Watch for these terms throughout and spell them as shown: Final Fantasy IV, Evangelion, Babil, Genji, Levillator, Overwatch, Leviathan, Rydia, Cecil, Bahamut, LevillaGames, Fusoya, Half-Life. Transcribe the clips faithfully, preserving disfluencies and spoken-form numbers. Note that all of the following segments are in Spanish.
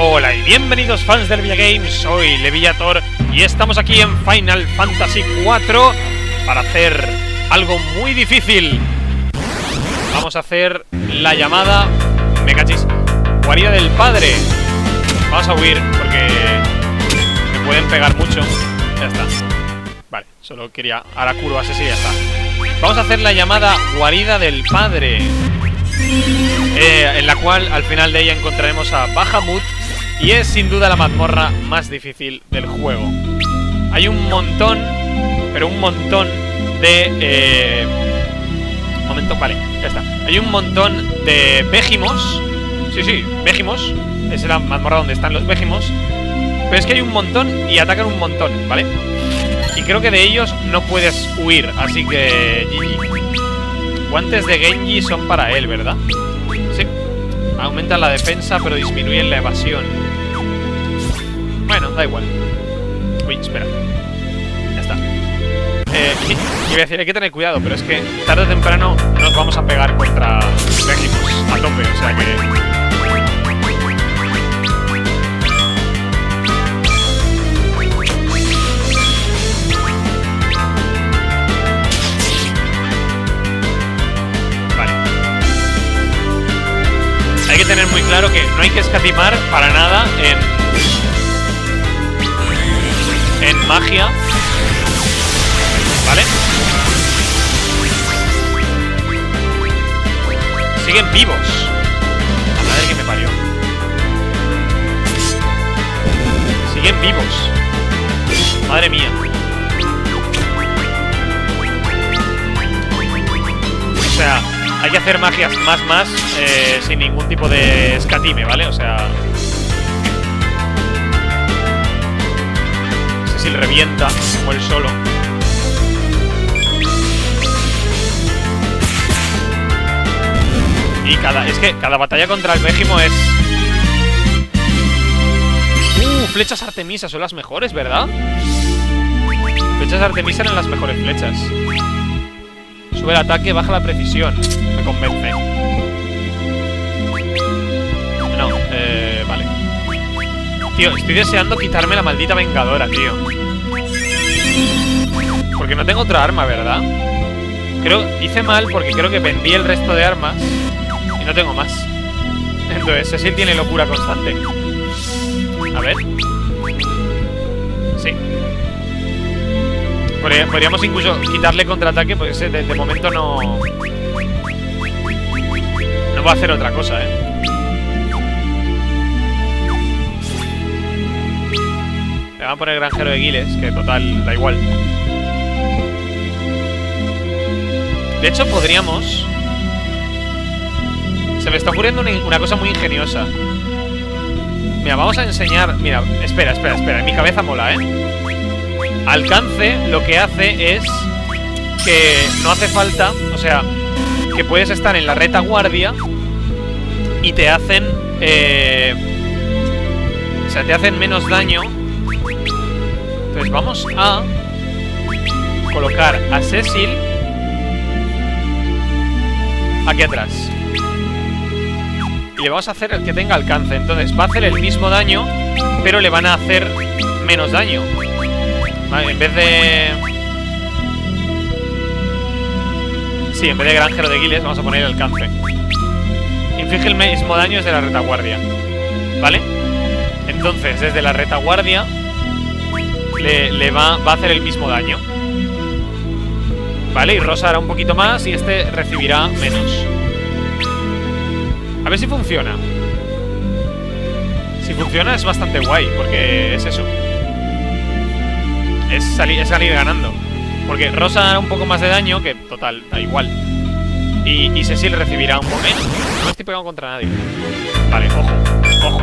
Hola y bienvenidos fans de LevillaGames, soy Levillator y estamos aquí en Final Fantasy cuatro para hacer algo muy difícil. Vamos a hacer la llamada, me cachis, guarida del padre. Vamos a huir porque me pueden pegar mucho. Ya está. Vale, solo quería a la curva así, ya está. Vamos a hacer la llamada guarida del padre. Eh, en la cual al final de ella encontraremos a Bahamut y es sin duda la mazmorra más difícil del juego. Hay un montón, pero un montón de... Eh... Momento, vale, ya está. Hay un montón de Behemoths. Sí, sí, Behemoths. Es la mazmorra donde están los Behemoths. Pero es que hay un montón y atacan un montón, ¿vale? Y creo que de ellos no puedes huir, así que... G G. Guantes de Genji son para él, ¿verdad? Sí. Aumentan la defensa, pero disminuyen la evasión. Bueno, da igual. Uy, espera. Ya está. Eh, sí, iba a decir, hay que tener cuidado, pero es que tarde o temprano nos vamos a pegar contra Behemoths a tope, o sea que... Hay que tener muy claro que no hay que escatimar para nada en, en magia, ¿vale? Siguen vivos. La madre que me parió. Siguen vivos. Madre mía. O sea... Hay que hacer magias más más eh, sin ningún tipo de escatime, ¿vale? O sea... No sé si revienta como el solo. Y cada... Es que cada batalla contra el Behemoth es... ¡Uh! Flechas Artemisa son las mejores, ¿verdad? Flechas Artemisa eran las mejores flechas. Sube el ataque, baja la precisión. Me convence. No, eh... Vale. Tío, estoy deseando quitarme la maldita vengadora, tío. Porque no tengo otra arma, ¿verdad? Creo... Hice mal porque creo que vendí el resto de armas y no tengo más. Entonces, Cecil tiene locura constante. A ver. Sí. Podríamos incluso quitarle contraataque porque ese de, de momento no... No va a hacer otra cosa, ¿eh? Le van a poner granjero de guiles, que total, da igual. De hecho, podríamos... Se me está ocurriendo una, una cosa muy ingeniosa. Mira, vamos a enseñar... Mira, espera, espera, espera. En mi cabeza mola, ¿eh? Alcance lo que hace es que no hace falta, o sea, que puedes estar en la retaguardia y te hacen, eh, o sea, te hacen menos daño. Entonces vamos a colocar a Cecil aquí atrás. Y le vamos a hacer el que tenga alcance, entonces va a hacer el mismo daño, pero le van a hacer menos daño. Vale, en vez de... Sí, en vez de granjero de guiles vamos a poner el alcance. Inflige el mismo daño desde la retaguardia, ¿vale? Entonces, desde la retaguardia le, le va, va a hacer el mismo daño, ¿vale? Y Rosa hará un poquito más y este recibirá menos. A ver si funciona. Si funciona es bastante guay, porque es eso. Es salir, es salir ganando. Porque Rosa hará un poco más de daño, que total, da igual. Y, y Cecil recibirá un poco menos. No estoy pegando contra nadie. Vale, ojo, ojo.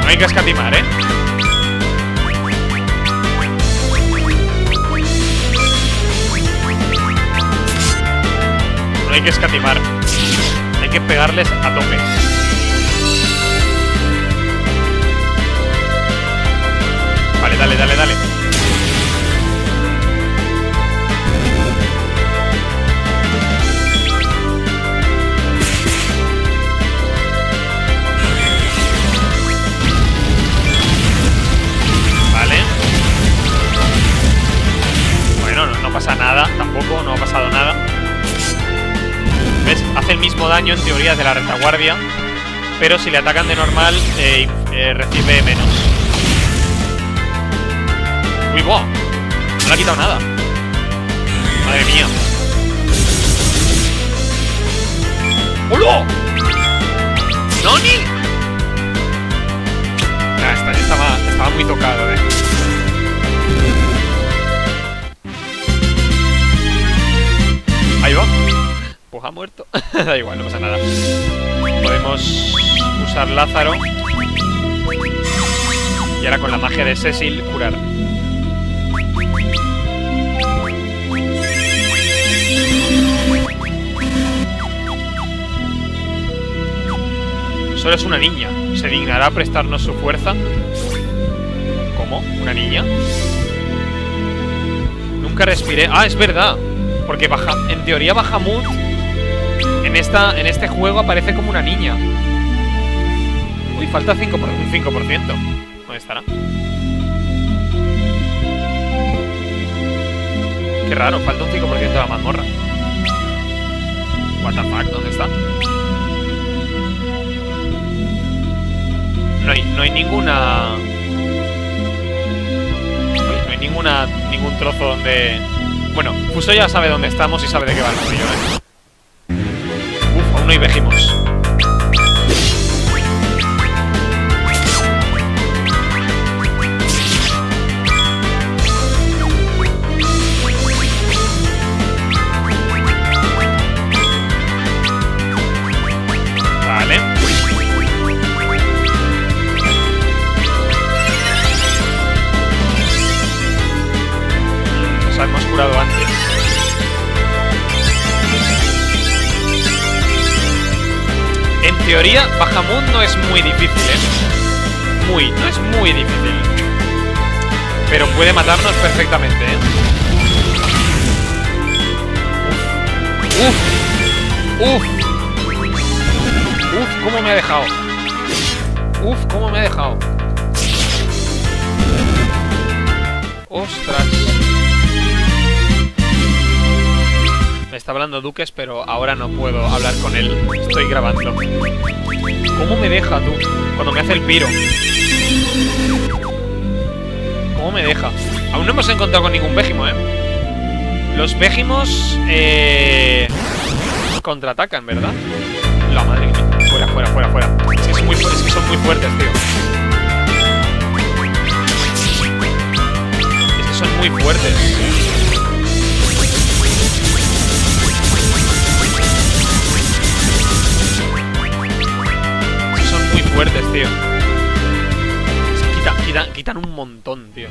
No hay que escatimar, ¿eh? No hay que escatimar. Hay que pegarles a tope. Vale, dale, dale, dale. daño en teoría de la retaguardia, pero si le atacan de normal eh, eh, recibe menos. ¡Uy, wow! No le ha quitado nada. Madre mía. ¡Hola! ¡Noni! Ah, esta, estaba, estaba muy tocado, eh. Ahí va. Pues ha muerto. Da igual, no pasa nada. Podemos usar Lázaro. Y ahora con la magia de Cecil curar. Solo es una niña. ¿Se dignará prestarnos su fuerza? ¿Cómo? ¿Una niña? Nunca respiré. Ah, es verdad. Porque baja, en teoría Bahamut en, esta, en este juego aparece como una niña. Uy, falta cinco por ciento, un cinco por ciento. ¿Dónde estará? Qué raro, falta un cinco por ciento de la mazmorra. What the fuck, ¿dónde está? No hay, no hay ninguna... Uy, no hay ninguna, ningún trozo donde... Bueno, Fuso ya sabe dónde estamos y sabe de qué va el rollo, ¿eh? Uf, aún no hay Behemoths. Vale. Nos hemos curado antes. En teoría, Bahamut no es muy difícil, ¿eh? Muy, no es muy difícil. Pero puede matarnos perfectamente, ¿eh? Uf, uf, uf, cómo me ha dejado. Uf, cómo me ha dejado. Ostras. Está hablando Duques, pero ahora no puedo hablar con él. Estoy grabando. ¿Cómo me deja, tú? Cuando me hace el piro. ¿Cómo me deja? Aún no hemos encontrado con ningún Behemoth, ¿eh? Los Behemoths... Eh... contraatacan, ¿verdad? La madre mía. Fuera, fuera, fuera, fuera. Es que son muy, es que son muy fuertes, tío. Es que son muy fuertes. Fuertes, tío. Se quita, quita, quitan un montón, tío.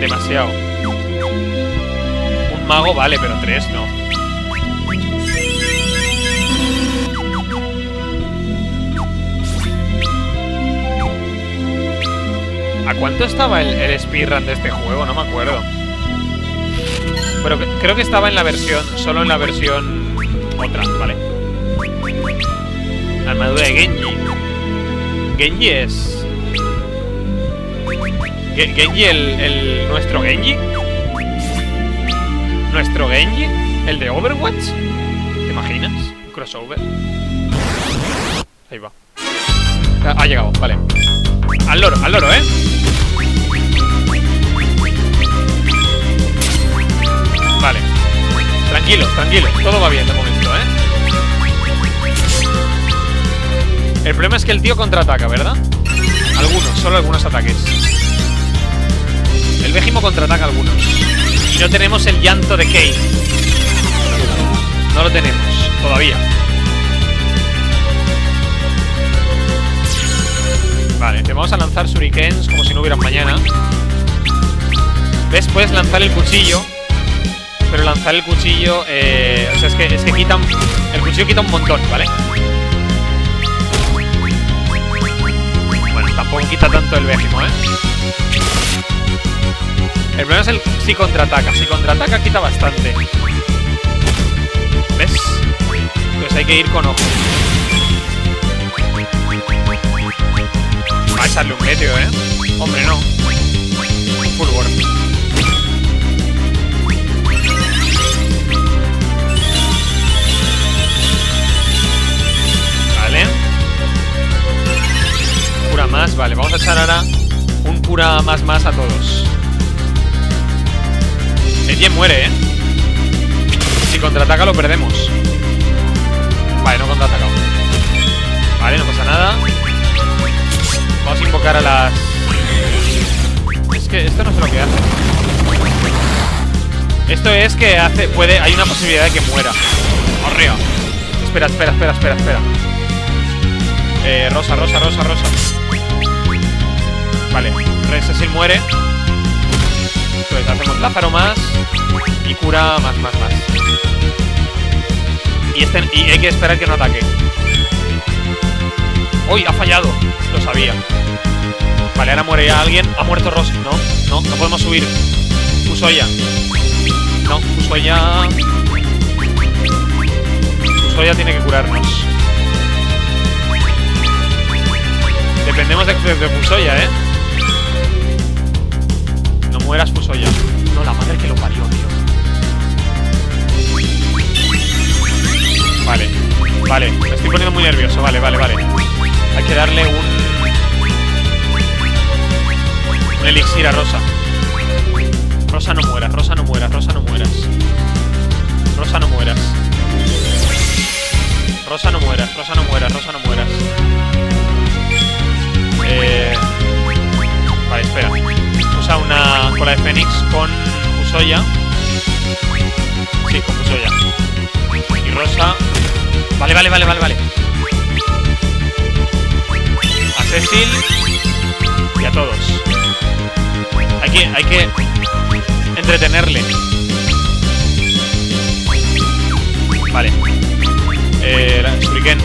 Demasiado. Un mago vale, pero tres no. ¿A cuánto estaba el, el speedrun de este juego? No me acuerdo. Pero creo que estaba en la versión... Solo en la versión... Otra, vale. Armadura de Genji. Genji es... Gen Genji el, el... ¿Nuestro Genji? ¿Nuestro Genji? ¿El de Overwatch? ¿Te imaginas? Un crossover. Ahí va. Ha llegado, vale. Al loro, al loro, ¿eh? Vale. Tranquilos, tranquilos. Todo va bien de momento. El problema es que el tío contraataca, ¿verdad? Algunos, solo algunos ataques. El Behemoth contraataca algunos. Y no tenemos el llanto de Kane. No lo tenemos, todavía. Vale, te vamos a lanzar shurikens como si no hubieran mañana. ¿Ves? Puedes lanzar el cuchillo. Pero lanzar el cuchillo... Eh, o sea, es que, es que quitan... El cuchillo quita un montón, ¿vale? Tampoco quita tanto el Behemoth, ¿eh? El problema es el si contraataca. Si contraataca quita bastante. ¿Ves? Pues hay que ir con ojo. Va a echarle un meteor, ¿eh? Hombre, no. Un fulgor. echar ahora un cura más más a todos. Etienne muere, ¿eh? Si contraataca lo perdemos. Vale, no contraataca. Vale, no pasa nada. Vamos a invocar a las... Es que esto no sé lo que hace. Esto es que hace... puede... hay una posibilidad de que muera. ¡Arriba! Espera, espera, espera, espera, espera. Eh, Rosa, Rosa, Rosa, Rosa. Vale, Rensesil muere. Entonces hacemos Lázaro más y cura más, más, más. Y, este, y hay que esperar que no ataque. ¡Uy! Ha fallado. Lo sabía. Vale, ahora muere alguien. Ha muerto Rosa. No, no, no podemos subir. Usoya. No, Usoya. Usoya tiene que curarnos. Dependemos de, de, de Fusoya, ¿eh? No mueras, Fusoya. No, la madre que lo parió, tío. Vale, vale. Me estoy poniendo muy nervioso. Vale, vale, vale. Hay que darle un... un elixir a Rosa. Rosa, no mueras, Rosa, no mueras, Rosa, no mueras. Rosa, no mueras. Rosa, no mueras, Rosa, no mueras, Rosa, no mueras. Eh... Vale, espera. Usa una cola de Fénix con Usoya. Sí, con Usoya. Y Rosa. Vale, vale, vale, vale, vale. A Cecil. Y a todos. Hay que, hay que entretenerle. Vale. Eh... Shuriken.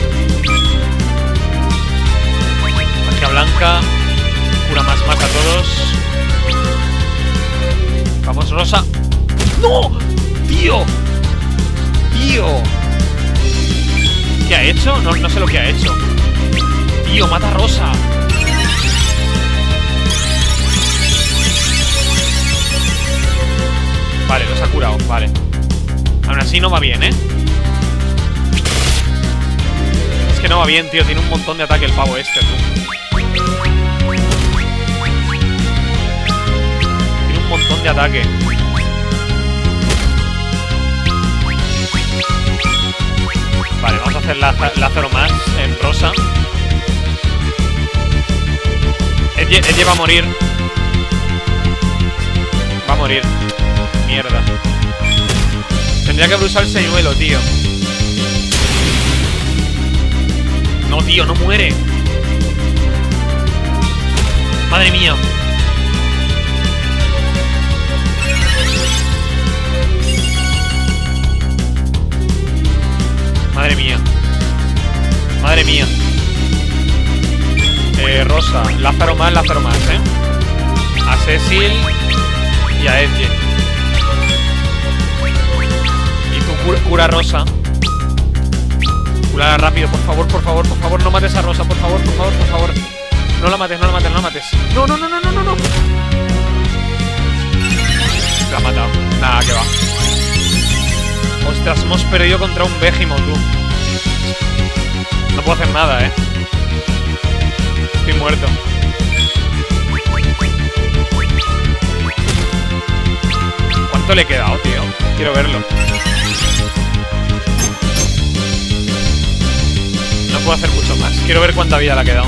Blanca, cura más más a todos. Vamos, Rosa. ¡No! ¡Tío! ¡Tío! ¿Qué ha hecho? No, no sé lo que ha hecho. Tío, mata a Rosa. Vale, los ha curado, vale. Aún así no va bien, ¿eh? Es que no va bien, tío. Tiene un montón de ataque el pavo este, tú. Montón de ataque. Vale, vamos a hacer Lázaro más en Rosa. Él, él va a morir. Va a morir. Mierda. Tendría que usar el señuelo, tío. No, tío, no muere. Madre mía. Madre mía. Madre mía. Eh, Rosa. Lázaro más, Lázaro más, ¿eh? A Cecil y a Edge. Y tú cura, cura Rosa. Cura rápido, por favor, por favor, por favor. No mates a Rosa, por favor, por favor, por favor. No la mates, no la mates, no la mates. No, no, no, no, no, no, no. La ha matado. Nada, que va. Ostras, hemos perdido contra un Behemoth, tú. No puedo hacer nada, eh. Estoy muerto. ¿Cuánto le he quedado, tío? Quiero verlo. No puedo hacer mucho más. Quiero ver cuánta vida le ha quedado.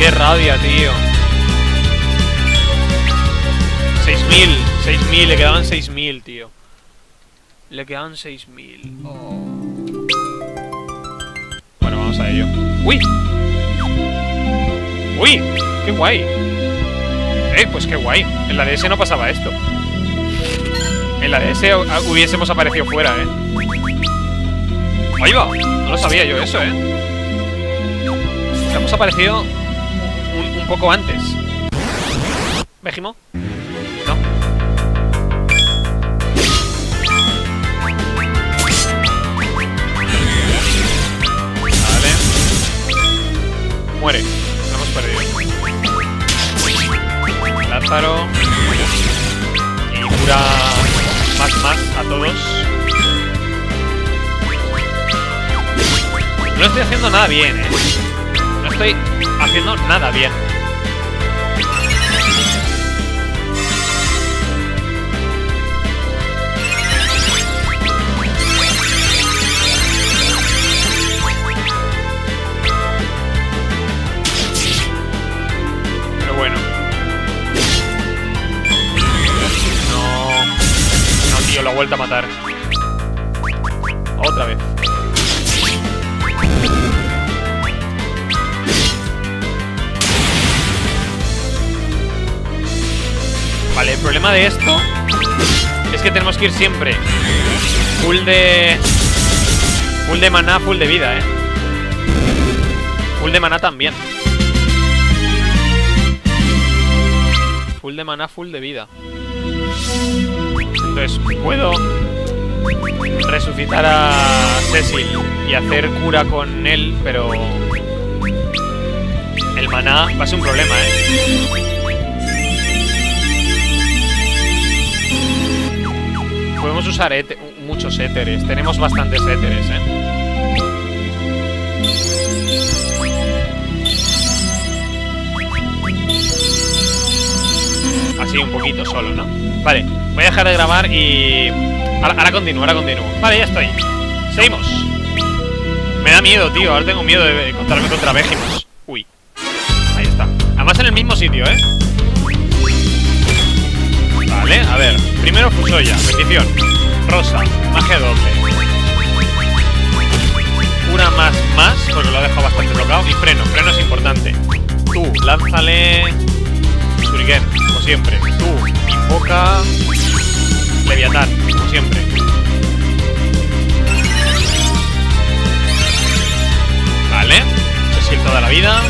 Qué rabia, tío. seis mil. seis mil, le quedaban seis mil, tío. Le quedaban seis mil. Oh. Bueno, vamos a ello. ¡Uy! ¡Uy! ¡Qué guay! Eh, pues qué guay. En la D S no pasaba esto. En la D S hubiésemos aparecido fuera, eh. ¡Ahí va! No lo sabía yo eso, eh. Nos hemos aparecido un, un poco antes. ¿Vejimo? Muere, lo hemos perdido. Lázaro. Y cura más más a todos. No estoy haciendo nada bien, eh. No estoy haciendo nada bien. Pero bueno. No. No, tío, la vuelta a matar. Otra vez. Vale, el problema de esto es que tenemos que ir siempre full de... full de maná, full de vida, eh. Full de maná también. Full de maná, full de vida. Entonces, puedo resucitar a Cecil y hacer cura con él, pero... el maná va a ser un problema, eh. Podemos usar muchos éteres. Tenemos bastantes éteres, ¿eh? Así un poquito solo, ¿no? Vale, voy a dejar de grabar y... Ahora, ahora continúo, ahora continúo. Vale, ya estoy. Seguimos. Me da miedo, tío. Ahora tengo miedo de encontrarme contra Behemoths. Uy. Ahí está. Además en el mismo sitio, ¿eh? Vale, a ver. Primero Fusoya, bendición. Rosa, magia doble. Una más más, porque lo ha dejado bastante bloqueado. Y freno, freno es importante. Tú, lánzale... Shuriken, como siempre. Tú, invoca... Leviathan, como siempre. Vale. Cecil toda la vida.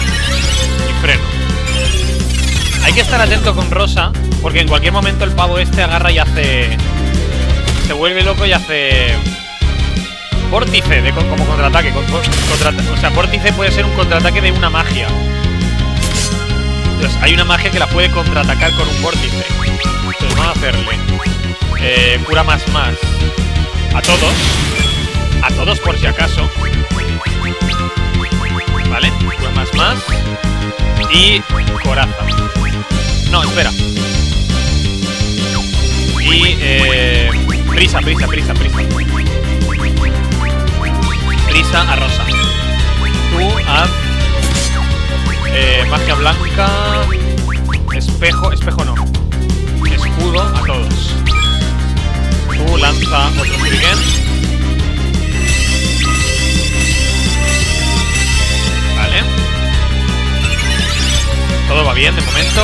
Y freno. Hay que estar atento con Rosa... porque en cualquier momento el pavo este agarra y hace... se vuelve loco y hace... vórtice de, como contraataque. Con, contra, o sea, vórtice puede ser un contraataque de una magia. Entonces, hay una magia que la puede contraatacar con un vórtice. Entonces, vamos a hacerle... Eh, cura más más. A todos. A todos por si acaso. Vale, cura más más. Y coraza. No, espera. Y, eh... prisa, prisa, prisa, prisa. Prisa a Rosa. Tú, haz... Eh, magia blanca... Espejo, espejo no. Escudo a todos. Tú lanza otro Shuriken. Vale. Todo va bien de momento.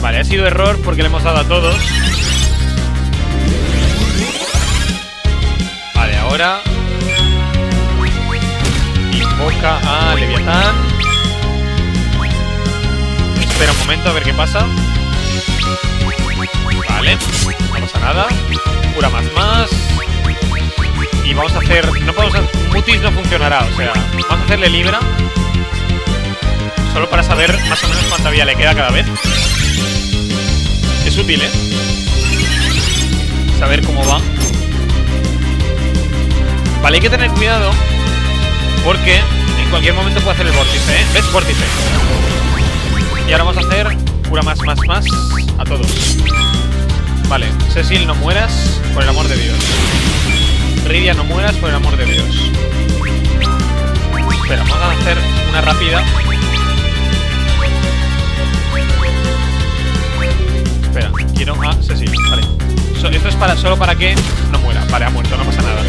Vale, ha sido error porque le hemos dado a todos. Vale, ahora... invoca a Leviathan. Espera un momento a ver qué pasa. Vale, no pasa nada. Cura más más. Y vamos a hacer... no podemos hacer... Mutis no funcionará, o sea... vamos a hacerle Libra. Solo para saber más o menos cuánta vida le queda cada vez. Es útil, ¿eh? Saber cómo va. Vale, hay que tener cuidado porque en cualquier momento puede hacer el vórtice, ¿eh? ¿Ves? Vórtice. Y ahora vamos a hacer cura más, más, más a todos. Vale, Cecil, no mueras, por el amor de Dios. Rydia, no mueras, por el amor de Dios. Espera, vamos a hacer una rápida. Espera, quiero a Cecil, vale. So, esto es para, solo para que no muera. Vale, ha muerto, no pasa nada.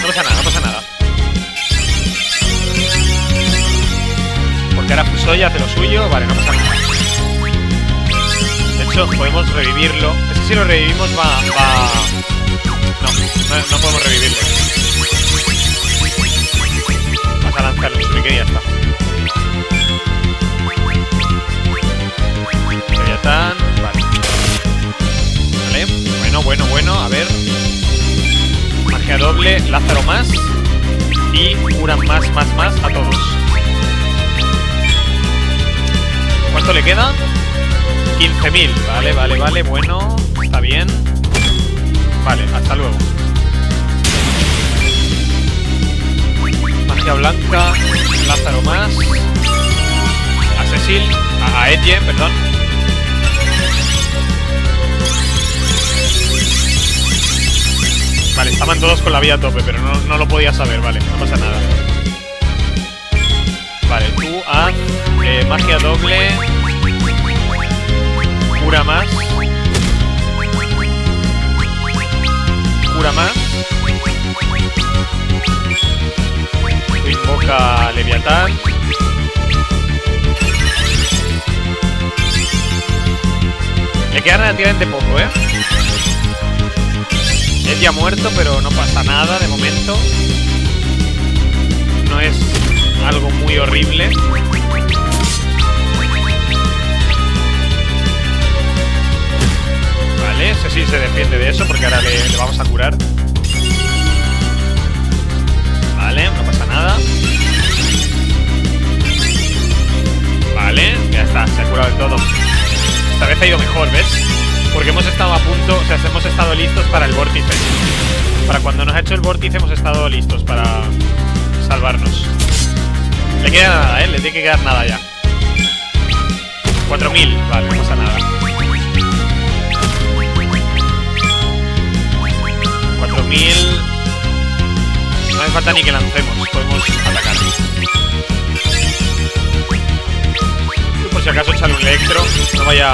No pasa nada, no pasa nada. Porque ahora Fusoya hace lo suyo, vale, no pasa nada. De hecho, podemos revivirlo. Es que si lo revivimos va... va... No, no, no podemos revivirlo. Vas a lanzarlo, si me quería estar. Leviathan, vale. Bueno, bueno, bueno, a ver. Magia doble, Lázaro más. Y curan más, más, más a todos. ¿Cuánto le queda? quince mil, vale, vale, vale, bueno. Está bien. Vale, hasta luego. magia blanca, Lázaro más, a Cecil, a, a Etienne, perdón. Vale, estaban todos con la vida a tope, pero no, no lo podía saber, vale, no pasa nada. Vale, tú a eh, magia doble, cura más, cura más. Tú invoca Leviathan. Le queda relativamente poco, ¿eh? Es ya muerto, pero no pasa nada de momento. No es algo muy horrible. Vale, ese sí se defiende de eso porque ahora le, le vamos a curar. Vale, no pasa nada. Vale, ya está, se ha curado del todo. Esta vez ha ido mejor, ¿ves? Porque hemos estado a punto, o sea, hemos estado listos para el vórtice. Para cuando nos ha hecho el vórtice hemos estado listos para salvarnos. Le queda nada, ¿eh? Le tiene que quedar nada ya. cuatro mil, vale, no pasa nada. cuatro mil... No hace falta ni que lancemos, podemos atacar. Por si acaso echarle un electro, no vaya.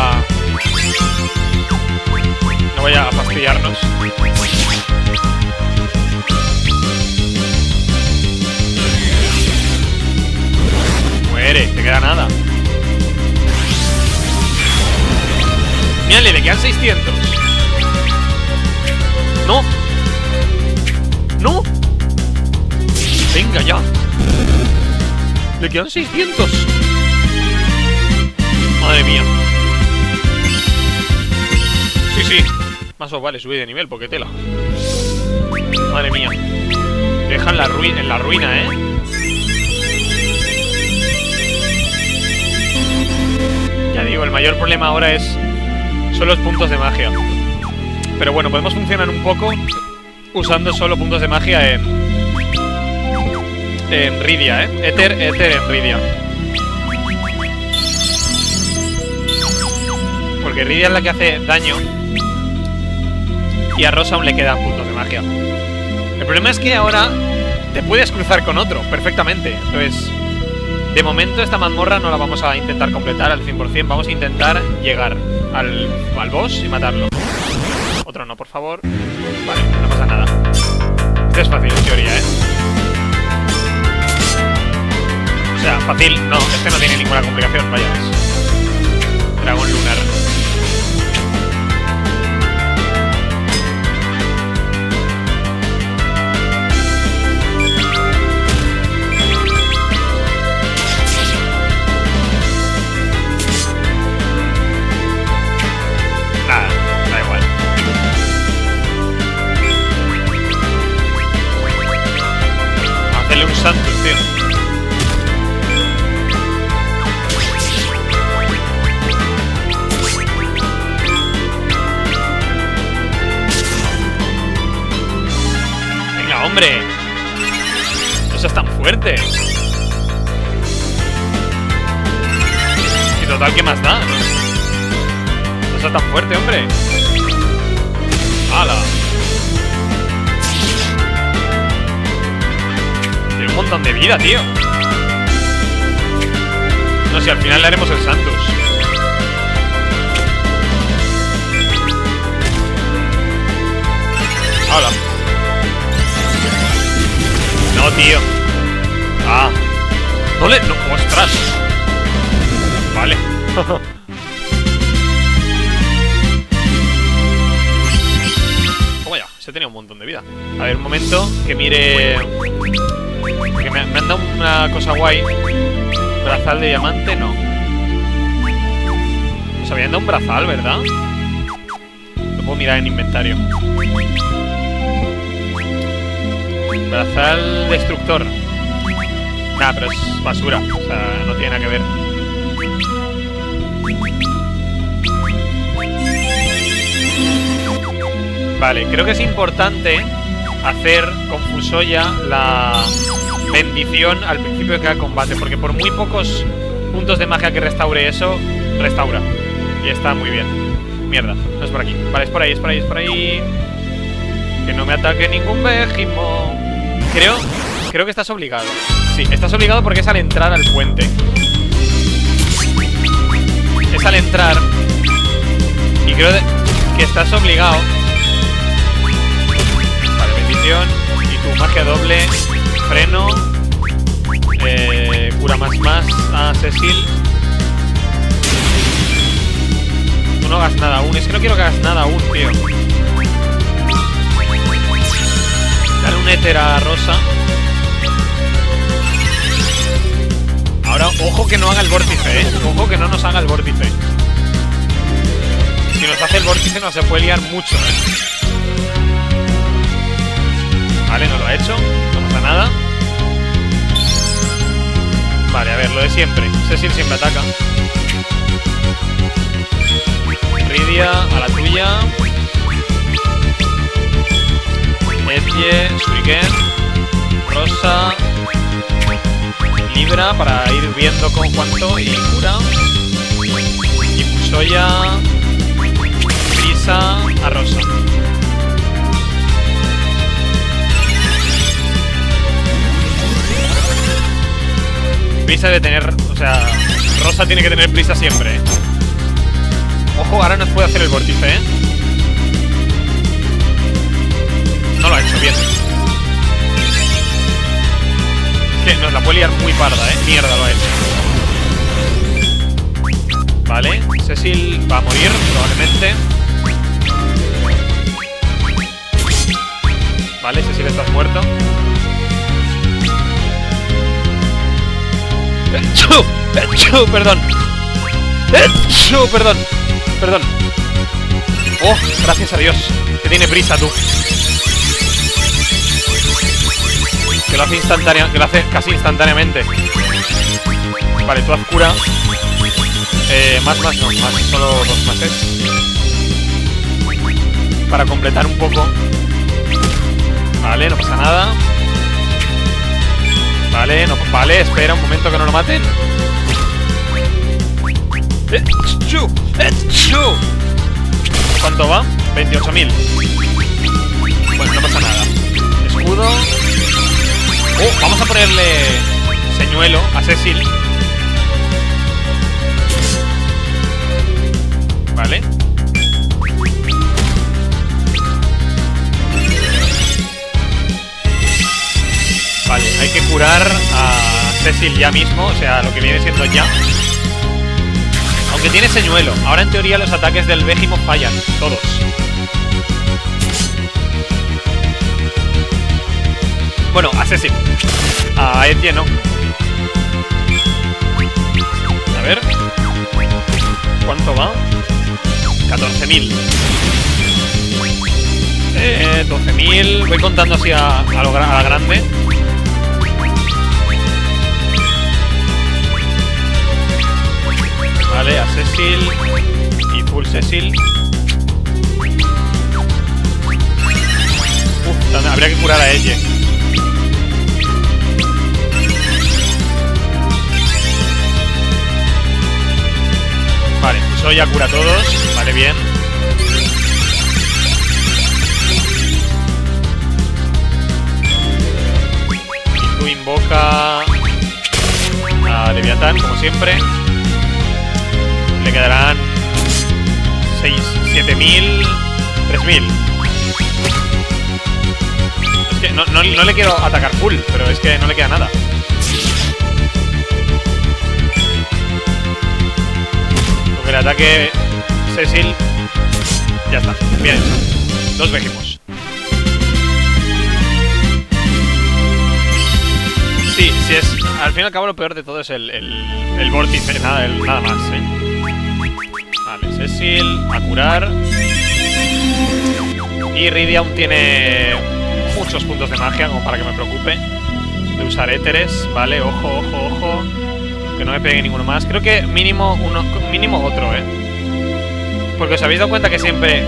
No vaya a fastidiarnos. Muere, te queda nada. Mírale, le quedan seiscientos. No. No. Venga ya. Le quedan seiscientos. Madre mía. Sí, sí. Más os vale subir de nivel, porque tela. Madre mía. Dejan la ruina, en la ruina, ¿eh? Ya digo, el mayor problema ahora es... son los puntos de magia. Pero bueno, podemos funcionar un poco usando solo puntos de magia en... en Ridia, eh. Ether, Ether en Ridia. Porque Ridia es la que hace daño. Y a Rosa aún le quedan puntos de magia. El problema es que ahora te puedes cruzar con otro perfectamente. Entonces, de momento esta mazmorra no la vamos a intentar completar al cien por cien. Vamos a intentar llegar al, al boss y matarlo. Otro no, por favor. Vale, no pasa nada. Esto es fácil en teoría, eh. O sea, fácil, no, este no tiene ninguna complicación, vaya. Dragón lunar. Nada, da igual. Hacerle un Santos, tío. ¡Hombre! ¡No seas tan fuerte! Y total, ¿qué más da? ¡No seas tan fuerte, hombre! ¡Hala! Tiene un montón de vida, tío. No sé, si al final le haremos el Santos. ¡Hala! No, tío. Ah. No le... No, ¡ostras! Vale. Como ya, se tenía un montón de vida. A ver, un momento. Que mire... Porque me, me han dado una cosa guay. ¿Brazal de diamante? No. Nos habían dado un brazal, ¿verdad? Lo puedo mirar en inventario. Brazal destructor. Nah, pero es basura. O sea, no tiene nada que ver. Vale, creo que es importante hacer con Fusoya la... bendición al principio de cada combate, porque por muy pocos puntos de magia que restaure eso, restaura. Y está muy bien. Mierda, no es por aquí. Vale, es por ahí, es por ahí, es por ahí. Que no me ataque ningún Behemoth. Creo, creo que estás obligado. Sí, estás obligado porque es al entrar al puente. Es al entrar. Y creo que estás obligado. Vale, bendición. Y tu magia doble. Freno. Eh, cura más más a Cecil. Tú no hagas nada aún. Es que no quiero que hagas nada aún, tío. Dale un éter a Rosa. Ahora, ojo que no haga el vórtice, eh. Ojo que no nos haga el vórtice. Si nos hace el vórtice nos se puede liar mucho, eh. Vale, no lo ha hecho. No pasa nada. Vale, a ver, lo de siempre. Cecil siempre ataca. Rydia, a la tuya. Etje, Shuriken, Rosa, Libra, para ir viendo con cuánto, y cura, y Fusoya, Prisa, a Rosa. Prisa de tener, o sea, Rosa tiene que tener prisa siempre. Ojo, ahora nos puede hacer el vórtice, ¿eh? No lo ha hecho bien. Es que nos la puede liar muy parda, eh. Mierda lo ha hecho. Vale, Cecil va a morir, probablemente. Vale, Cecil, estás muerto. ¡Echu! ¡Echu! Perdón. ¡Echu! Perdón. Perdón. Oh, gracias a Dios. Que tiene prisa, tú. Que lo hace instantánea, que lo hace casi instantáneamente. Vale, tú haz cura. Eh, más, más, no, más, solo dos mases. Para completar un poco. Vale, no pasa nada. Vale, no, vale, espera un momento que no lo maten. ¿Cuánto va? veintiocho mil. Bueno, no pasa nada. Escudo. Oh, vamos a ponerle señuelo a Cecil. Vale. Vale, hay que curar a Cecil ya mismo, o sea, lo que viene siendo ya. Aunque tiene señuelo, ahora en teoría los ataques del Behemoth fallan, todos. Bueno, a Cecil. A Etienne no. A ver. ¿Cuánto va? catorce mil. Eh, doce mil. Voy contando así a, a, lo, a la grande. Vale, a Cecil. Y full Cecil. Uf, también habría que curar a Etienne. Vale, pues ya cura a todos. Vale, bien. Y tú invoca a Leviathan, como siempre. Le quedarán seis, siete mil, tres mil. Es que no, no, no le quiero atacar full, pero es que no le queda nada. El ataque Cecil. Ya está, bien hecho. Dos Behemoths. Sí, sí es. Al fin y al cabo lo peor de todo es el, el, el vórtice, nada, el, nada más, ¿eh? Vale, Cecil, a curar. Y Rydia aún tiene muchos puntos de magia, como para que me preocupe. De usar éteres, vale, ojo, ojo, ojo. Que no me pegue ninguno más. Creo que mínimo uno, mínimo otro, ¿eh? Porque os habéis dado cuenta que siempre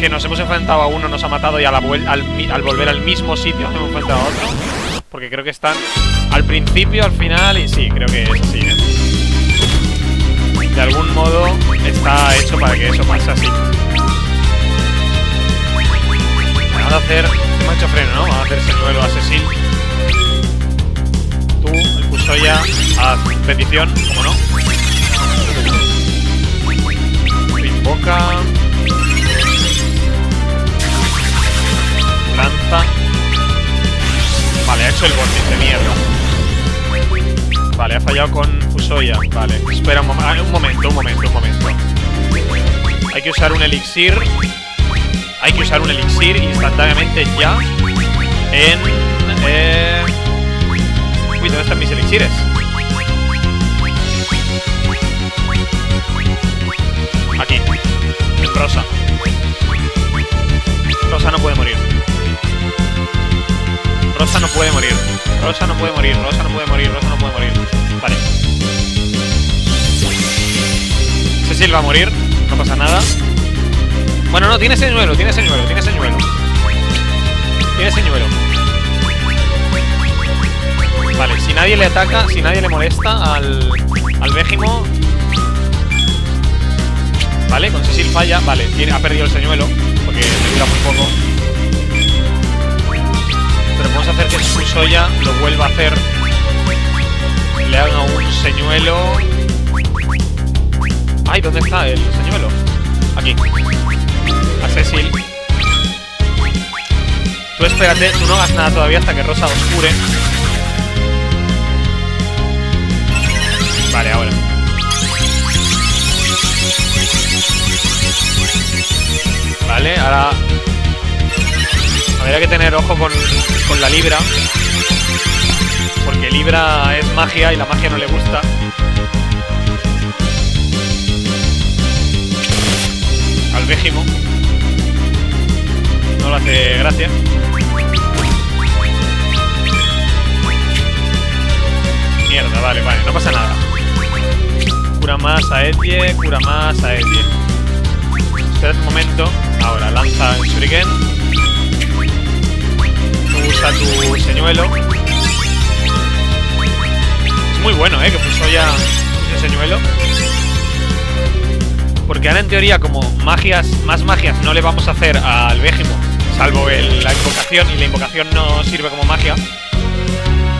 que nos hemos enfrentado a uno nos ha matado y a la vuel al, al volver al mismo sitio nos hemos enfrentado a otro. Porque creo que están Al principio, al final y sí, creo que es así, ¿eh? De algún modo está hecho para que eso pase así. Vamos a hacer macho freno, ¿no? Vamos a hacer ese duelo asesino. Tú, el custodia, a petición, como no. Invoca. Lanza. Vale, ha hecho el botín de mierda. Vale, ha fallado con Fusoya. Vale, espera un, mom ah, un momento, un momento, un momento. Hay que usar un elixir. Hay que usar un elixir instantáneamente ya. En... Eh... Uy, ¿dónde están mis elixires? Aquí. Es Rosa. Rosa no puede morir. Rosa no puede morir. Rosa no puede morir, Rosa no puede morir, Rosa no puede morir. Vale. Cecil va a morir, no pasa nada. Bueno, no, tiene señuelo, tiene señuelo, tiene señuelo. Tiene señuelo. Vale, si nadie le ataca, si nadie le molesta al, al Vejimo. Vale, con Cecil falla, vale, tiene, ha perdido el señuelo, porque le dura muy poco. Pero vamos a hacer que Fusoya lo vuelva a hacer. Le haga un señuelo. Ay, ¿dónde está el señuelo? Aquí. A Cecil. Tú espérate, tú no hagas nada todavía hasta que Rosa os cure. Vale, ahora. Vale, ahora... Habría que tener ojo con, con la Libra, porque Libra es magia y la magia no le gusta. Al Vejimo no le hace gracia. Mierda, vale, vale, no pasa nada. Cura más a Edie, cura más a Edie. Espera un momento, ahora lanza el shuriken. Usa tu señuelo. Es muy bueno, eh, que puso ya ese señuelo. Porque ahora en teoría como magias, más magias no le vamos a hacer al Vejimo, salvo el, la invocación, y la invocación no sirve como magia,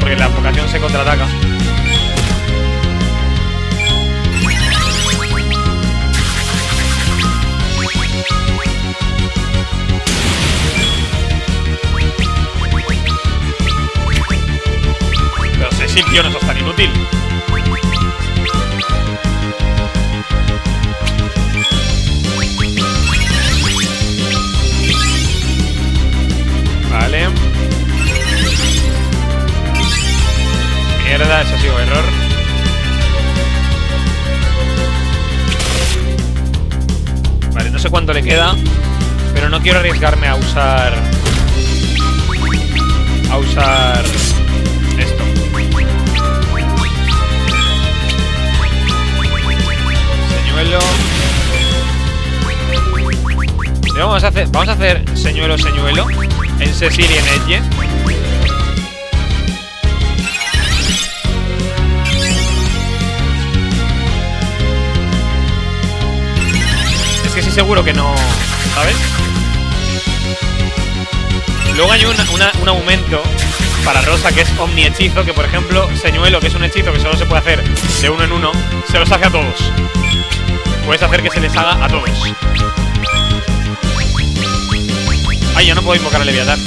porque la invocación se contraataca. Sí, tío, no sos tan inútil. Vale. Mierda, eso ha sido error. Vale, no sé cuánto le queda, pero no quiero arriesgarme a usar... A usar... esto. Señuelo. Vamos a hacer, vamos a hacer señuelo, señuelo en Cecil y en Edie. Es que sí, seguro que no, ¿sabes? Luego hay una, una, un aumento para Rosa, que es omni hechizo, que por ejemplo señuelo, que es un hechizo que solo se puede hacer de uno en uno, se los hace a todos. Puedes hacer que se les haga a todos. Ay, yo no puedo invocar a Leviathan.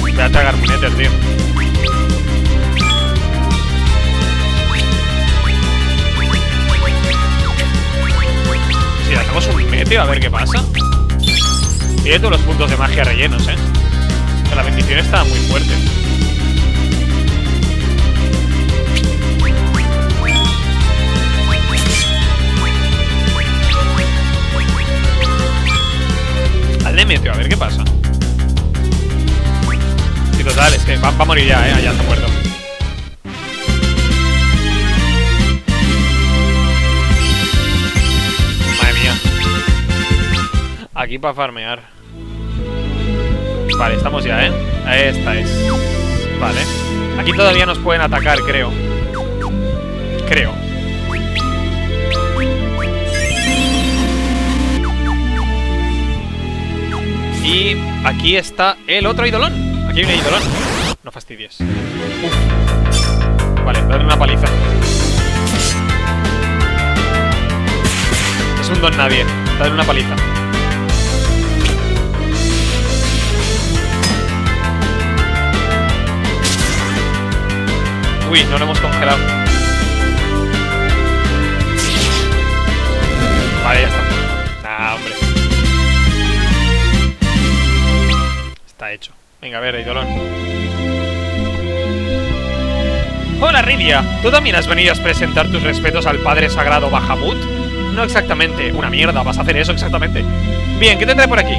Voy a tragar puñetes, tío. Si le hacemos un meteo, a ver qué pasa. Tiene todos los puntos de magia rellenos, eh. La bendición está muy fuerte. Al Demetrio, a ver qué pasa. Sí, total, es que va, va a morir ya, eh. Allá está muerto. Madre mía. Aquí para farmear. Vale, estamos ya, ¿eh? Esta es. Vale. Aquí todavía nos pueden atacar, creo. Creo. Y aquí está el otro idolón. Aquí hay un idolón. No fastidies. Uf. Vale, dale una paliza. Es un don nadie. Dale una paliza. Uy, no lo hemos congelado. Vale, ya está. Ah, hombre. Está hecho. Venga, a ver, idolón. Hola, Ridia. ¿Tú también has venido a presentar tus respetos al padre sagrado Bahamut? No exactamente. Una mierda, vas a hacer eso exactamente. Bien, ¿qué tendré por aquí?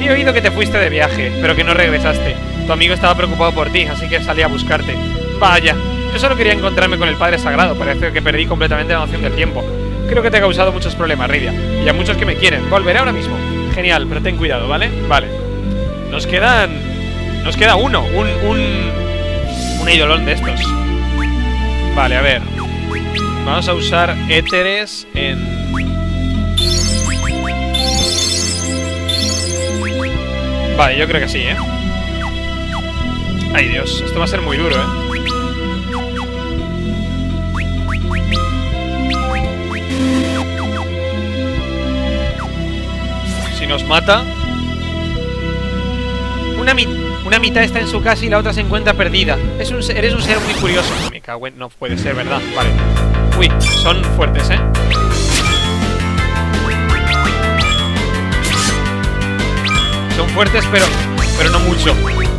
He oído que te fuiste de viaje, pero que no regresaste. Tu amigo estaba preocupado por ti, así que salí a buscarte. Vaya, yo solo quería encontrarme con el Padre Sagrado, parece que perdí completamente la noción del tiempo. Creo que te ha causado muchos problemas, Rydia, y a muchos que me quieren. Volveré ahora mismo. Genial, pero ten cuidado, ¿vale? Vale. Nos quedan... Nos queda uno, un... un... un idolón de estos. Vale, a ver. Vamos a usar éteres en... Vale, yo creo que sí, ¿eh? Ay, Dios, esto va a ser muy duro, ¿eh? Nos mata. Una, mi una mitad está en su casa y la otra se encuentra perdida. Es un eres un ser muy curioso. Me cago en... No puede ser, ¿verdad? Vale. Uy, son fuertes, ¿eh? Son fuertes, pero... Pero no mucho.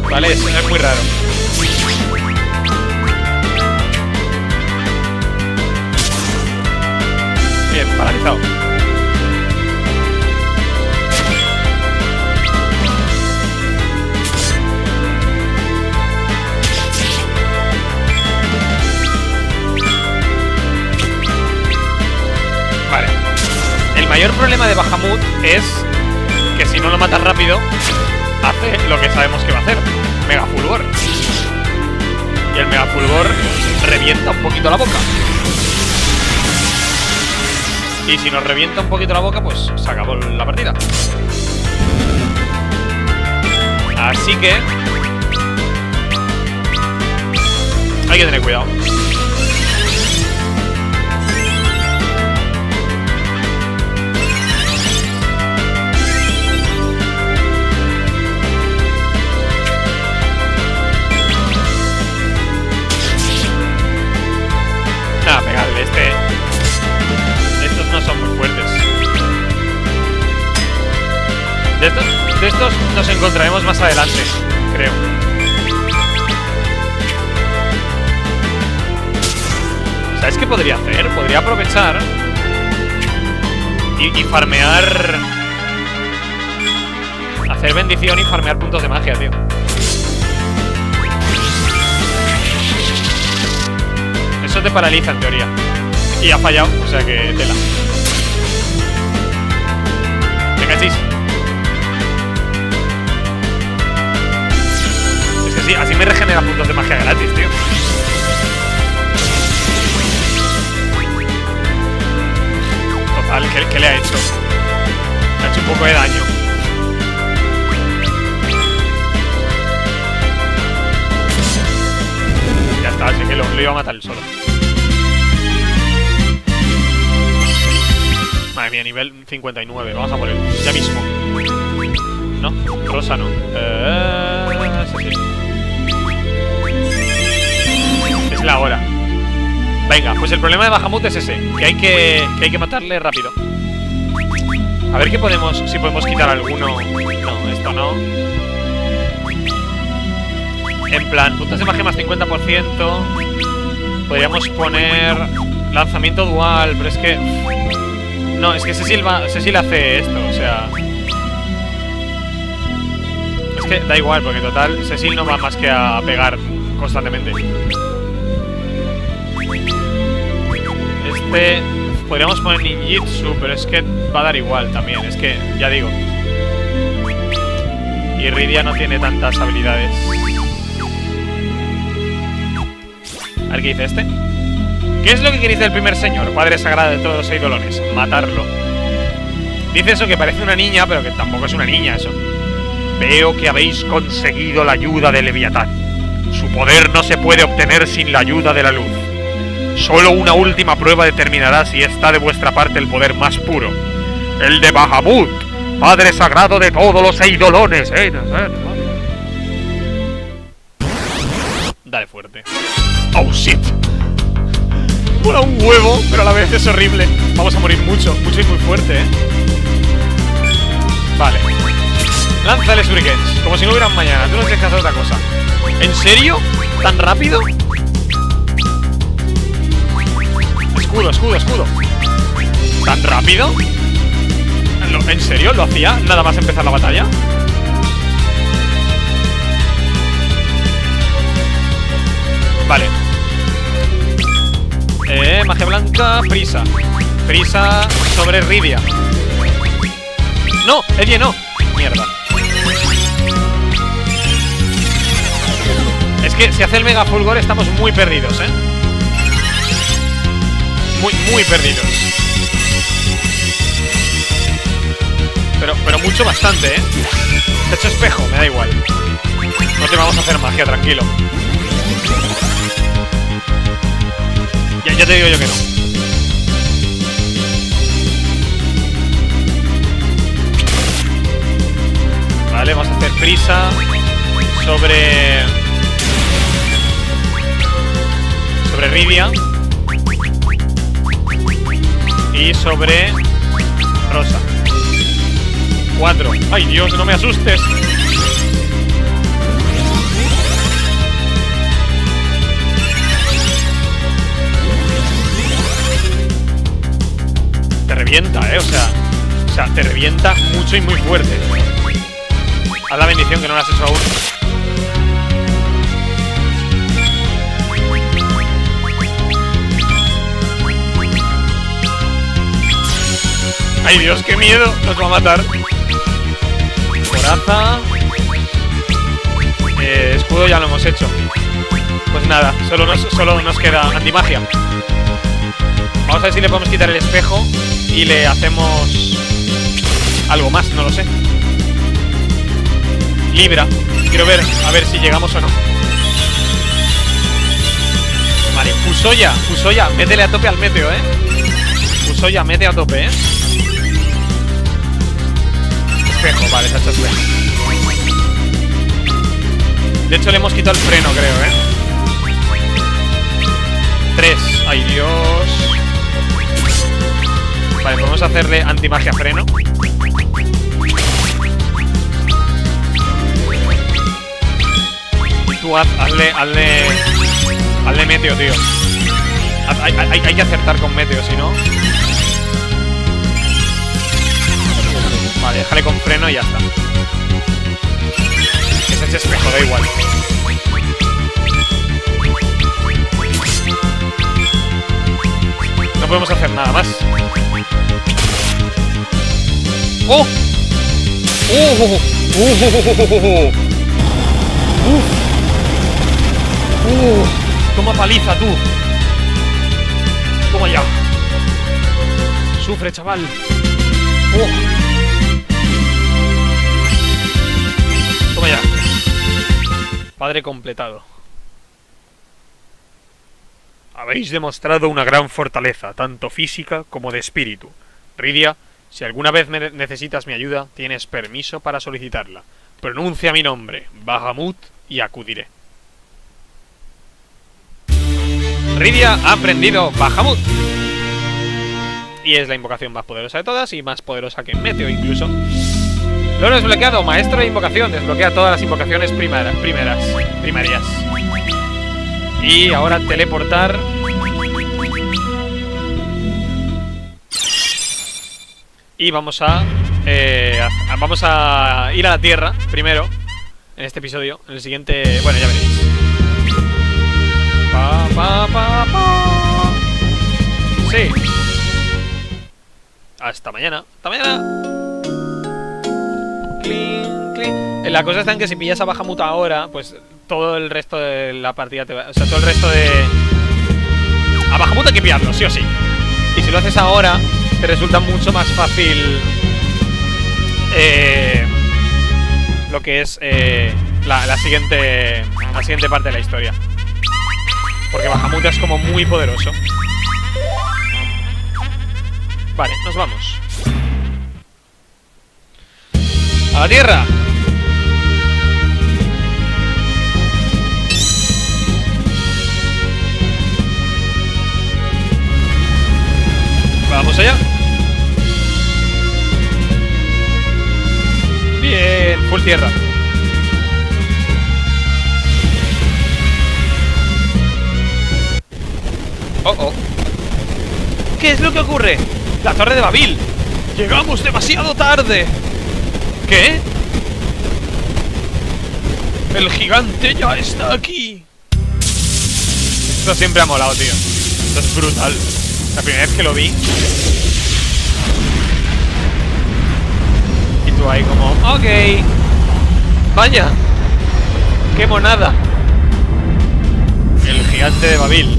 Vale, eso es muy raro. Bien, paralizado. El mayor problema de Bahamut es que si no lo matas rápido, hace lo que sabemos que va a hacer, Mega Fulgor. Y el Mega Fulgor revienta un poquito la boca. Y si nos revienta un poquito la boca, pues se acabó la partida. Así que... hay que tener cuidado. Este... Estos no son muy fuertes. De estos, de estos nos encontraremos más adelante, creo. ¿Sabes qué podría hacer? Podría aprovechar y, y farmear... Hacer bendición y farmear puntos de magia, tío. Eso te paraliza, en teoría. Y ha fallado, o sea que tela. ¿Me cachis? Es que sí, así me regenera puntos de magia gratis, tío. Total, ¿qué, qué le ha hecho? Le ha hecho un poco de daño. Ya está, así que lo, lo iba a matar él solo. Madre mía, nivel cincuenta y nueve. Vamos a por él. Ya mismo. No, Rosa no. Eh, sí, sí. Es la hora. Venga, pues el problema de Bahamut es ese. Que hay que, que hay que matarle rápido. A ver qué podemos... Si podemos quitar alguno... No, esto no. En plan, puntos de magia más cincuenta por ciento. Podríamos poner... Lanzamiento dual, pero es que... No, es que Cecil, va, Cecil hace esto, o sea... Es que da igual, porque total, Cecil no va más que a pegar constantemente. Este... Podríamos poner ninjitsu, pero es que va a dar igual también, es que, ya digo. Y Rydia no tiene tantas habilidades. A ver qué dice este. ¿Qué es lo que dice el primer señor, padre sagrado de todos los eidolones? Matarlo. Dice eso que parece una niña, pero que tampoco es una niña eso. Veo que habéis conseguido la ayuda de Leviatán. Su poder no se puede obtener sin la ayuda de la luz. Solo una última prueba determinará si está de vuestra parte el poder más puro. El de Bahamut, padre sagrado de todos los eidolones. ¿Eh? Dale fuerte. Oh shit. Mola un huevo, pero a la vez es horrible. Vamos a morir mucho, mucho y muy fuerte, ¿eh? Vale. Lánzales shurikens, como si no hubieran mañana. Tú no tienes que hacer otra cosa. ¿En serio? ¿Tan rápido? Escudo, escudo, escudo. ¿Tan rápido? ¿En serio? ¿Lo hacía nada más empezar la batalla? Vale. Eh, magia blanca, prisa. Prisa sobre Rivia. No, Eddie no. Mierda. Es que si hace el mega fulgor estamos muy perdidos, eh. Muy, muy perdidos. Pero, pero mucho bastante, eh. Te echo espejo, me da igual. No te vamos a hacer magia, tranquilo. Ya, ya te digo yo que no. Vale, vamos a hacer prisa sobre... sobre Rivia. Y sobre... Rosa. Cuatro. ¡Ay, Dios, no me asustes! Te revienta, eh, o sea, o sea, te revienta mucho y muy fuerte. Haz la bendición que no la has hecho aún. Ay Dios, qué miedo, nos va a matar. Coraza. Eh, escudo ya lo hemos hecho. Pues nada, solo nos, solo nos queda antimagia. Vamos a ver si le podemos quitar el espejo y le hacemos algo más, no lo sé. Libra. Quiero ver, a ver si llegamos o no. Vale, Fusoya, Fusoya, métele a tope al meteo, eh. Fusoya, mete a tope, eh. Espejo, vale, se ha hecho espejo. De hecho le hemos quitado el freno, creo, eh. Tres, ay Dios. Vale, podemos hacerle antimagia freno. Y tú haz, hazle, hazle, hazle meteo, tío. Haz, hay, hay, hay que acertar con meteo, si no. Vale, déjale con freno y ya está. Que se eche espejo, da igual. No podemos hacer nada más. ¡Oh! ¡Oh! ¡Oh! ¡Oh! ¡Oh! Toma paliza, tú. Toma ya. Sufre, chaval. ¡Oh! Toma ya. Padre completado. Habéis demostrado una gran fortaleza, tanto física como de espíritu. Rivia, si alguna vez me necesitas mi ayuda, tienes permiso para solicitarla. Pronuncia mi nombre, Bahamut, y acudiré. Rivia ha aprendido Bahamut. Y es la invocación más poderosa de todas y más poderosa que Meteo incluso. Loro desbloqueado, maestro de invocación. Desbloquea todas las invocaciones primeras, primeras, primarias. Y ahora teleportar. Y vamos a, eh, a, a... Vamos a ir a la Tierra primero. En este episodio. En el siguiente... Bueno, ya veréis. Pa, pa, pa, pa. Sí. Hasta mañana. Hasta mañana. Cling, cling. La cosa está en que si pillas a Bahamut ahora, pues... todo el resto de la partida te va... O sea, todo el resto de... A Bahamut hay que pillarlo, sí o sí. Y si lo haces ahora, te resulta mucho más fácil eh, lo que es eh, la, la siguiente la siguiente parte de la historia. Porque Bahamut es como muy poderoso. Vale, nos vamos. ¡A la tierra! Vamos allá. Bien, full tierra. Oh, oh. ¿Qué es lo que ocurre? La torre de Babil. Llegamos demasiado tarde. ¿Qué? El gigante ya está aquí. Esto siempre ha molado, tío. Esto es brutal. La primera vez que lo vi. Y tú ahí como... Ok. Vaya. Qué monada. El gigante de Babil.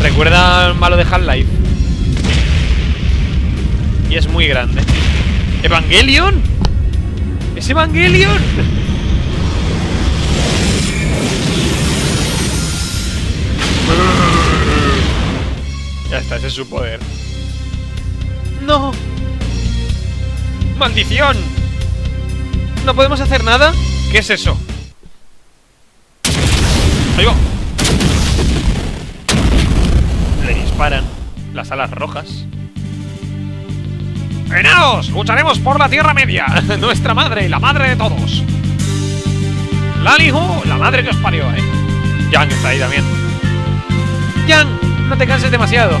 Recuerda al malo de Half-Life. Y es muy grande. ¿Evangelion? ¿Es Evangelion? Ya está, ese es su poder. ¡No! ¡Maldición! ¿No podemos hacer nada? ¿Qué es eso? ¡Ahí va! Le disparan las alas rojas. ¡Venaos! ¡Lucharemos por la Tierra Media! ¡Nuestra madre y la madre de todos! ¡Lalihu! La madre que os parió, eh. Yang está ahí también. ¡Yang! No te canses demasiado.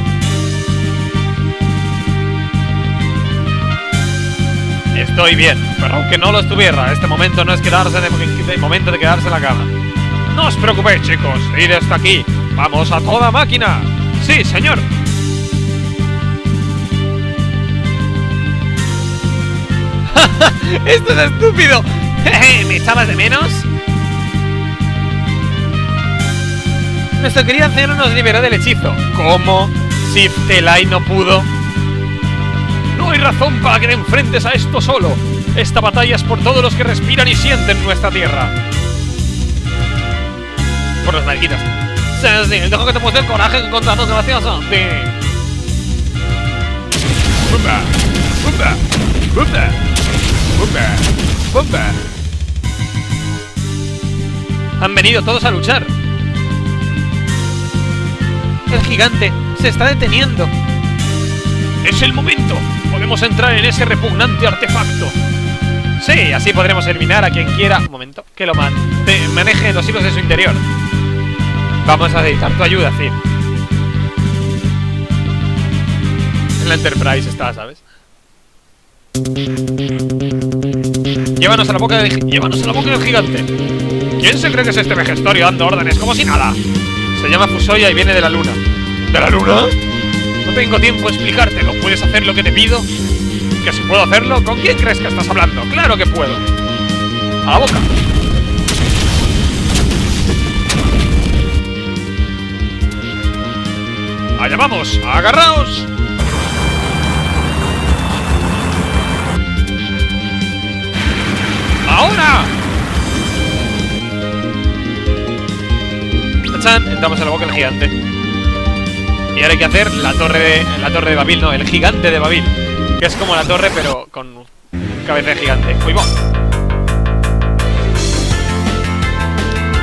Estoy bien, pero aunque no lo estuviera, este momento no es quedarse de, de momento de quedarse en la cama. No os preocupéis, chicos. Ir hasta aquí. Vamos a toda máquina. Sí, señor. Esto es estúpido. ¿Me echabas de menos? Nuestro querido anciano nos liberó del hechizo. ¿Cómo? Si Telai no pudo. No hay razón para que te enfrentes a esto solo. Esta batalla es por todos los que respiran y sienten nuestra tierra. Por las mariquitas. Sí, sí, dejo que te muestre el coraje que encontramos gracias a ti. ¡Bumba! ¡Bumba! ¡Bumba! ¡Bumba! ¡Bumba! Han venido todos a luchar. El gigante se está deteniendo. Es el momento. Podemos entrar en ese repugnante artefacto. Sí, así podremos eliminar a quien quiera. Un momento, que lo man maneje los hilos de su interior. Vamos a necesitar tu ayuda, Cid. En la Enterprise está, ¿sabes? Llévanos a la boca del, Llévanos a la boca del gigante. ¿Quién se cree que es este vejestorio dando órdenes como si nada? Se llama Fusoya y viene de la luna. ¿De la luna? No tengo tiempo de explicártelo. ¿Puedes hacer lo que te pido? ¿Que si puedo hacerlo? ¿Con quién crees que estás hablando? ¡Claro que puedo! ¡A la boca! ¡Allá vamos! ¡Agarraos! ¡Ahora! Entramos en la boca del gigante. Y ahora hay que hacer la torre de, la torre de Babil, no, el gigante de Babil. Que es como la torre, pero con cabeza de gigante. Fuimos.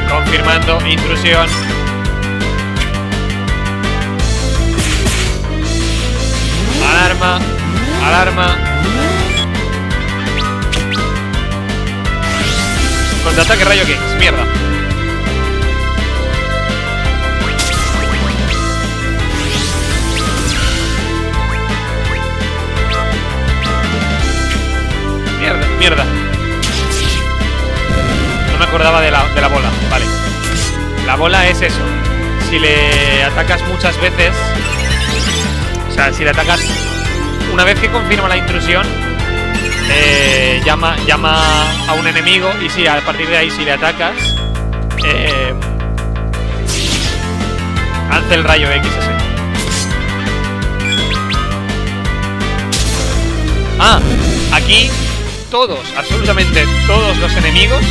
Confirmando intrusión. Alarma, alarma. Contraataque rayo Kings, mierda. Mierda. No me acordaba de la, de la bola. Vale. La bola es eso. Si le atacas muchas veces. O sea, si le atacas. Una vez que confirma la intrusión, eh, llama, llama a un enemigo. Y si a partir de ahí si le atacas. Eh, Alce el rayo X ese. Ah, aquí todos, absolutamente todos los enemigos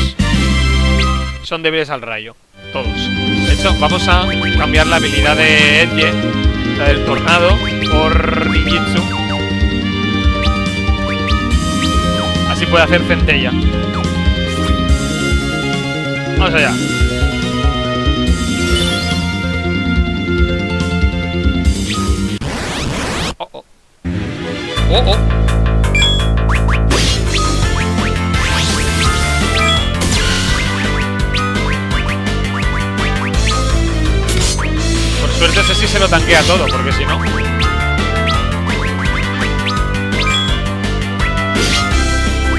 son débiles al rayo. Todos. De hecho, vamos a cambiar la habilidad de Edge, la del tornado, por ninjitsu. Así puede hacer centella. Vamos allá. Oh, oh. Oh, oh. Por suerte ese sí se lo tanquea todo, porque si no...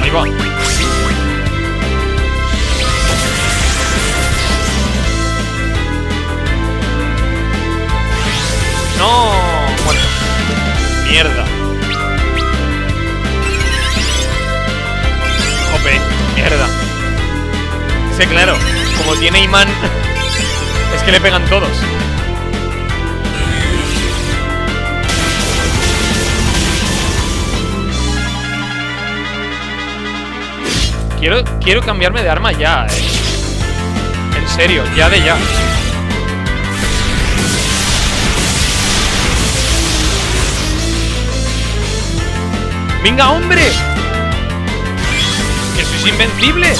Ahí va. No, bueno. Mierda. Jope, mierda. Es que claro, como tiene imán, es que le pegan todos. Quiero, quiero cambiarme de arma ya, eh. En serio, ya de ya. ¡Venga, hombre! ¡Que sois invencibles!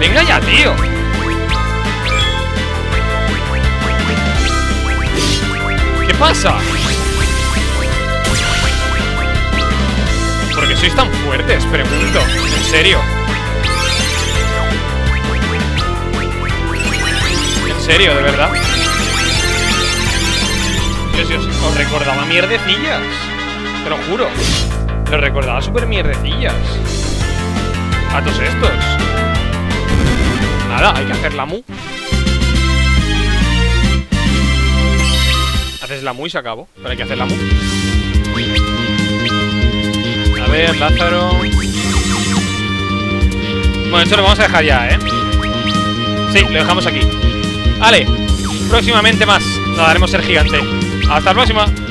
¡Venga ya, tío! ¿Qué pasa? ¿Por qué sois tan fuertes? Pregunto. En serio. En serio, de verdad. Dios, Dios, os recordaba mierdecillas. Te lo juro. Os recordaba súper mierdecillas. A todos estos. Nada, hay que hacer la mu. Haces la mu y se acabó. Pero hay que hacer la mu. A ver, Lázaro. Bueno, esto lo vamos a dejar ya, ¿eh? Sí, lo dejamos aquí. Vale, próximamente más. Nos daremos el gigante. Hasta la próxima.